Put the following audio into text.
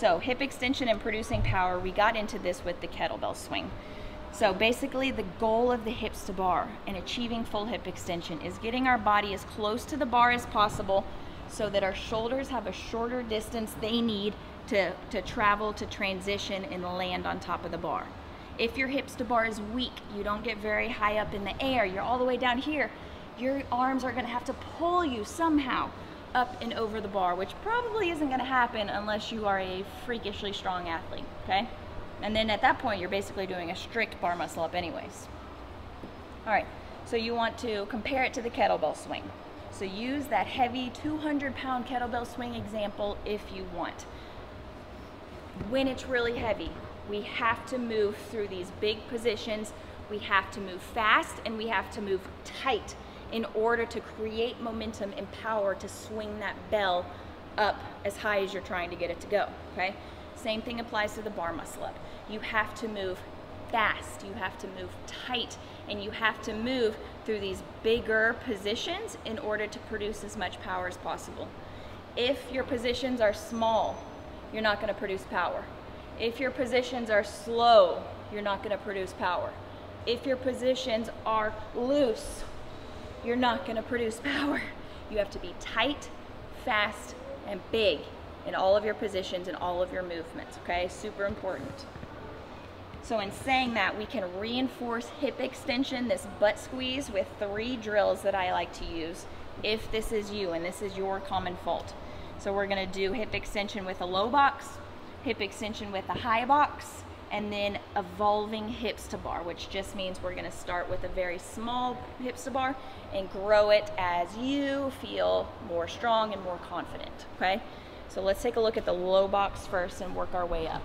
So hip extension and producing power, we got into this with the kettlebell swing. So basically the goal of the hips to bar and achieving full hip extension is getting our body as close to the bar as possible so that our shoulders have a shorter distance they need to travel, to transition and land on top of the bar. If your hips to bar is weak, you don't get very high up in the air, you're all the way down here, your arms are gonna have to pull you somehow up and over the bar, which probably isn't gonna happen unless you are a freakishly strong athlete, okay? And then at that point, you're basically doing a strict bar muscle up anyways. All right, so you want to compare it to the kettlebell swing. So use that heavy 200-pound kettlebell swing example if you want. When it's really heavy, we have to move through these big positions. We have to move fast and we have to move tight in order to create momentum and power to swing that bell up as high as you're trying to get it to go, okay? Same thing applies to the bar muscle up. You have to move fast, you have to move tight, and you have to move through these bigger positions in order to produce as much power as possible. If your positions are small, you're not gonna produce power. If your positions are slow, you're not gonna produce power. If your positions are loose, you're not gonna produce power. You have to be tight, fast, and big in all of your positions and all of your movements, okay? Super important. So in saying that, we can reinforce hip extension, this butt squeeze, with 3 drills that I like to use if this is you and this is your common fault. So we're gonna do hip extension with a low box, hip extension with a high box, and then evolving hips to bar, which just means we're gonna start with a very small hips to bar and grow it as you feel more strong and more confident, okay? So let's take a look at the low box first and work our way up.